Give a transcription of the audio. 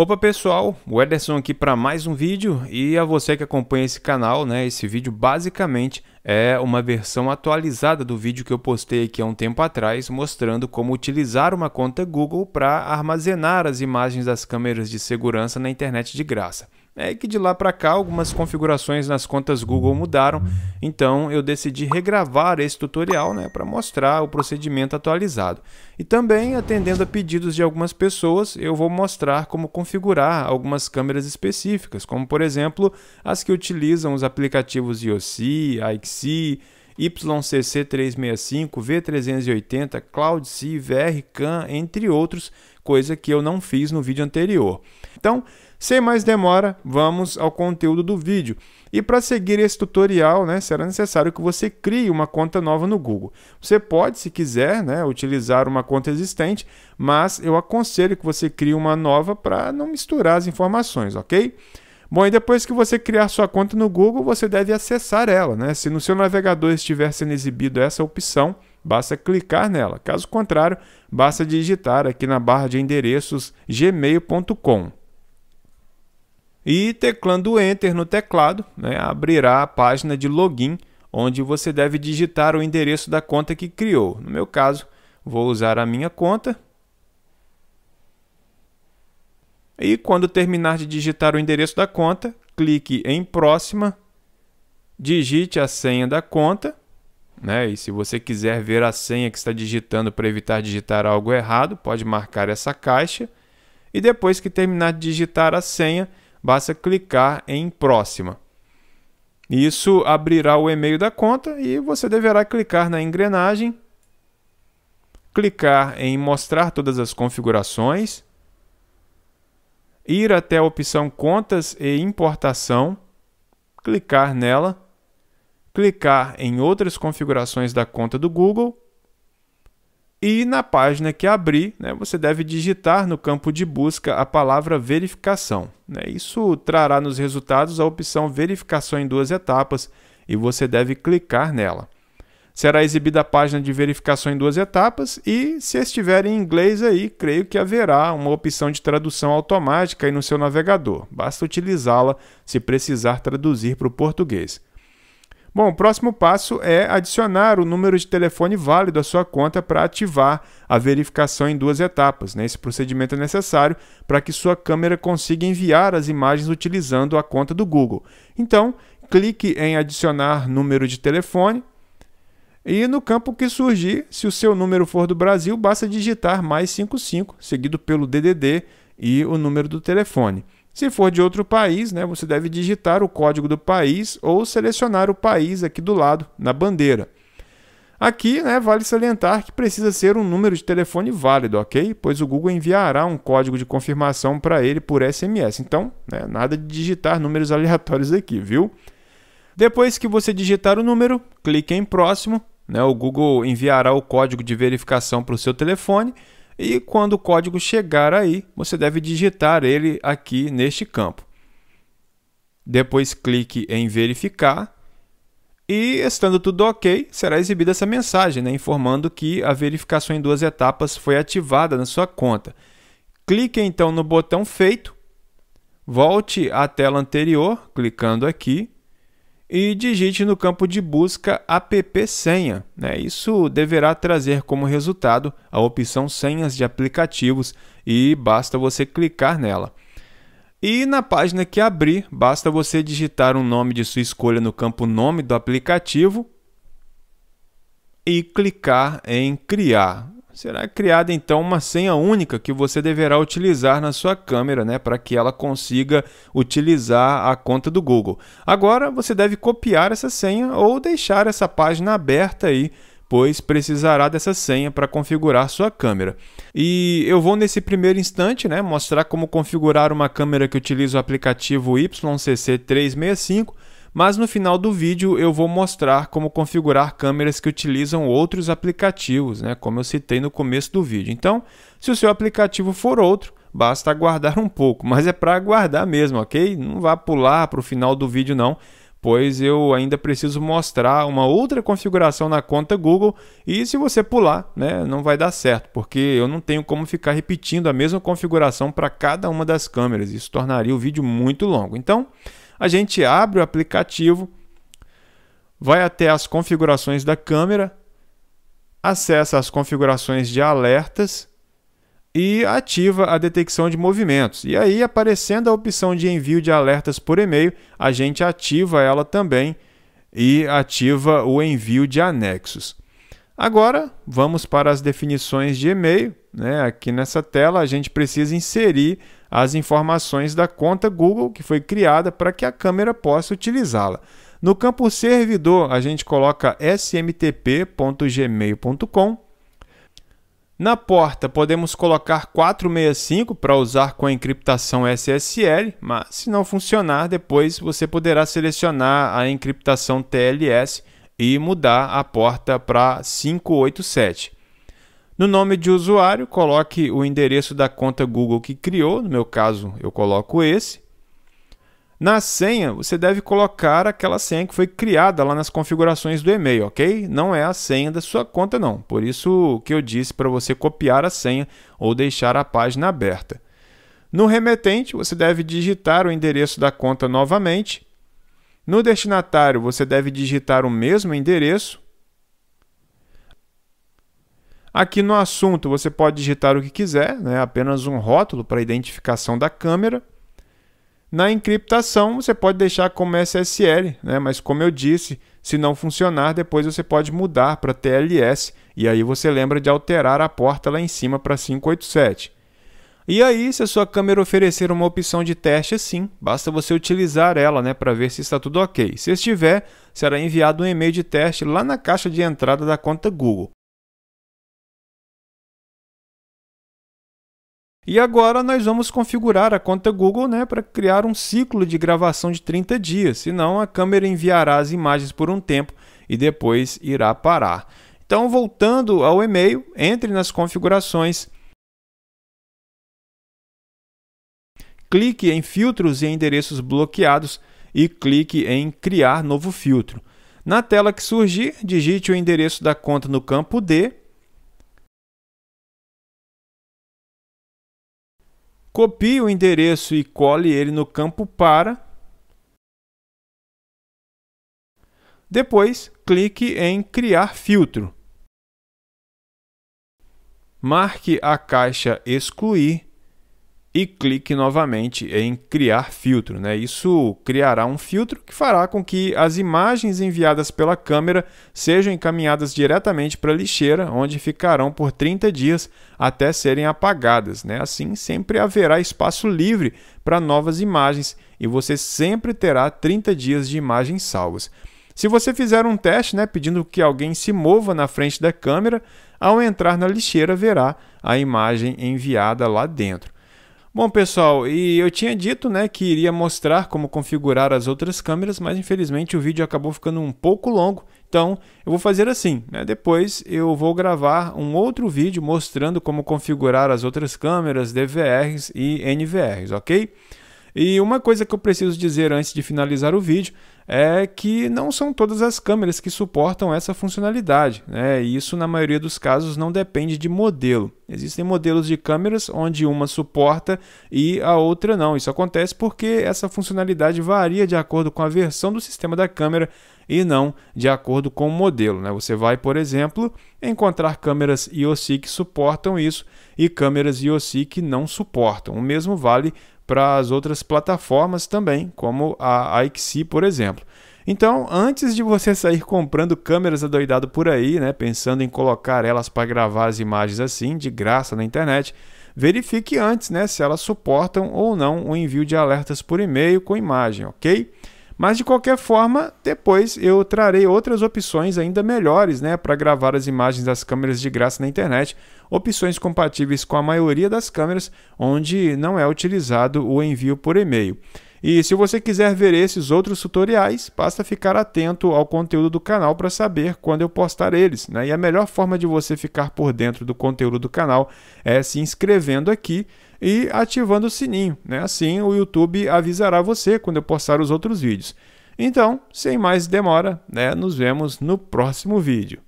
Opa pessoal, o Ederson aqui para mais um vídeo e a você que acompanha esse canal, né? Esse vídeo basicamente é uma versão atualizada do vídeo que eu postei aqui há um tempo atrás mostrando como utilizar uma conta Google para armazenar as imagens das câmeras de segurança na internet de graça. É que de lá para cá algumas configurações nas contas Google mudaram, então eu decidi regravar esse tutorial, né, para mostrar o procedimento atualizado. E também, atendendo a pedidos de algumas pessoas, eu vou mostrar como configurar algumas câmeras específicas, como por exemplo as que utilizam os aplicativos Yoosee, Icsee, YCC365, V380, CloudC, VRCam, entre outros, coisa que eu não fiz no vídeo anterior. Então, sem mais demora, vamos ao conteúdo do vídeo. E para seguir esse tutorial, né, será necessário que você crie uma conta nova no Google. Você pode, se quiser, né, utilizar uma conta existente, mas eu aconselho que você crie uma nova para não misturar as informações, ok? Bom, e depois que você criar sua conta no Google, você deve acessar ela, né? Se no seu navegador estiver sendo exibido essa opção, basta clicar nela. Caso contrário, basta digitar aqui na barra de endereços gmail.com. E teclando Enter no teclado, né, abrirá a página de login, onde você deve digitar o endereço da conta que criou. No meu caso, vou usar a minha conta. E quando terminar de digitar o endereço da conta, clique em Próxima, digite a senha da conta, né? E se você quiser ver a senha que está digitando para evitar digitar algo errado, pode marcar essa caixa. E depois que terminar de digitar a senha, basta clicar em Próxima. Isso abrirá o e-mail da conta e você deverá clicar na engrenagem, clicar em Mostrar todas as configurações, ir até a opção Contas e Importação, clicar nela, clicar em Outras configurações da conta do Google e na página que abrir, né, você deve digitar no campo de busca a palavra Verificação. Né? Isso trará nos resultados a opção Verificação em duas etapas e você deve clicar nela. Será exibida a página de verificação em duas etapas e, se estiver em inglês aí, creio que haverá uma opção de tradução automática aí no seu navegador. Basta utilizá-la se precisar traduzir para o português. Bom, o próximo passo é adicionar o número de telefone válido à sua conta para ativar a verificação em duas etapas, né? Esse procedimento é necessário para que sua câmera consiga enviar as imagens utilizando a conta do Google. Então, clique em adicionar número de telefone. E no campo que surgir, se o seu número for do Brasil, basta digitar mais 55, seguido pelo DDD e o número do telefone. Se for de outro país, né, você deve digitar o código do país ou selecionar o país aqui do lado, na bandeira. Aqui, né, vale salientar que precisa ser um número de telefone válido, ok? Pois o Google enviará um código de confirmação para ele por SMS. Então, né, nada de digitar números aleatórios aqui, viu? Depois que você digitar o número, clique em Próximo. O Google enviará o código de verificação para o seu telefone e quando o código chegar aí, você deve digitar ele aqui neste campo. Depois clique em Verificar e, estando tudo ok, será exibida essa mensagem, né, informando que a verificação em duas etapas foi ativada na sua conta. Clique então no botão Feito, volte à tela anterior, clicando aqui, e digite no campo de busca app senha. Né? Isso deverá trazer como resultado a opção senhas de aplicativos e basta você clicar nela. E na página que abrir, basta você digitar um nome de sua escolha no campo nome do aplicativo e clicar em criar. Será criada então uma senha única que você deverá utilizar na sua câmera, né, para que ela consiga utilizar a conta do Google. Agora você deve copiar essa senha ou deixar essa página aberta aí, pois precisará dessa senha para configurar sua câmera. E eu vou nesse primeiro instante, né, mostrar como configurar uma câmera que utiliza o aplicativo YCC365. Mas no final do vídeo eu vou mostrar como configurar câmeras que utilizam outros aplicativos, né, como eu citei no começo do vídeo. Então, se o seu aplicativo for outro, basta aguardar um pouco, mas é para aguardar mesmo, ok? Não vá pular para o final do vídeo não, pois eu ainda preciso mostrar uma outra configuração na conta Google, e se você pular, né, não vai dar certo, porque eu não tenho como ficar repetindo a mesma configuração para cada uma das câmeras. Isso tornaria o vídeo muito longo. Então, a gente abre o aplicativo, vai até as configurações da câmera, acessa as configurações de alertas e ativa a detecção de movimentos. E aí, aparecendo a opção de envio de alertas por e-mail, a gente ativa ela também e ativa o envio de anexos. Agora, vamos para as definições de e-mail, né? Aqui nessa tela, a gente precisa inserir as informações da conta Google que foi criada para que a câmera possa utilizá-la. No campo servidor, a gente coloca smtp.gmail.com. Na porta, podemos colocar 465 para usar com a encriptação SSL, mas se não funcionar, depois você poderá selecionar a encriptação TLS e mudar a porta para 587. No nome de usuário, coloque o endereço da conta Google que criou, no meu caso eu coloco esse. Na senha, você deve colocar aquela senha que foi criada lá nas configurações do e-mail, ok? Não é a senha da sua conta, não. Por isso que eu disse para você copiar a senha ou deixar a página aberta. No remetente, você deve digitar o endereço da conta novamente. No destinatário, você deve digitar o mesmo endereço. Aqui no assunto, você pode digitar o que quiser, né? Apenas um rótulo para identificação da câmera. Na encriptação, você pode deixar como SSL, né? Mas como eu disse, se não funcionar, depois você pode mudar para TLS, e aí você lembra de alterar a porta lá em cima para 587. E aí, se a sua câmera oferecer uma opção de teste assim, basta você utilizar ela, né, para ver se está tudo ok. Se estiver, será enviado um e-mail de teste lá na caixa de entrada da conta Google. E agora nós vamos configurar a conta Google, né, para criar um ciclo de gravação de 30 dias, senão a câmera enviará as imagens por um tempo e depois irá parar. Então, voltando ao e-mail, entre nas configurações, clique em filtros e endereços bloqueados e clique em criar novo filtro. Na tela que surgir, digite o endereço da conta no campo D, copie o endereço e cole ele no campo para. Depois, clique em Criar filtro. Marque a caixa Excluir e clique novamente em Criar filtro, né? Isso criará um filtro que fará com que as imagens enviadas pela câmera sejam encaminhadas diretamente para a lixeira, onde ficarão por 30 dias até serem apagadas, né? Assim, sempre haverá espaço livre para novas imagens e você sempre terá 30 dias de imagens salvas. Se você fizer um teste, né, pedindo que alguém se mova na frente da câmera, ao entrar na lixeira verá a imagem enviada lá dentro. Bom, pessoal, e eu tinha dito, né, que iria mostrar como configurar as outras câmeras, mas infelizmente o vídeo acabou ficando um pouco longo, então eu vou fazer assim, né? Depois eu vou gravar um outro vídeo mostrando como configurar as outras câmeras, DVRs e NVRs, ok? E uma coisa que eu preciso dizer antes de finalizar o vídeo é que não são todas as câmeras que suportam essa funcionalidade, né? E isso, na maioria dos casos, não depende de modelo. Existem modelos de câmeras onde uma suporta e a outra não. Isso acontece porque essa funcionalidade varia de acordo com a versão do sistema da câmera e não de acordo com o modelo, né? Você vai, por exemplo, encontrar câmeras IOC que suportam isso e câmeras IOC que não suportam. O mesmo vale para as outras plataformas também, como a Icsee, por exemplo. Então, antes de você sair comprando câmeras adoidado por aí, né, pensando em colocar elas para gravar as imagens assim, de graça na internet, verifique antes, né, se elas suportam ou não o envio de alertas por e-mail com imagem, ok? Mas, de qualquer forma, depois eu trarei outras opções ainda melhores, né, para gravar as imagens das câmeras de graça na internet, opções compatíveis com a maioria das câmeras, onde não é utilizado o envio por e-mail. E se você quiser ver esses outros tutoriais, basta ficar atento ao conteúdo do canal para saber quando eu postar eles, né? E a melhor forma de você ficar por dentro do conteúdo do canal é se inscrevendo aqui e ativando o sininho, né? Assim o YouTube avisará você quando eu postar os outros vídeos. Então, sem mais demora, né? Nos vemos no próximo vídeo.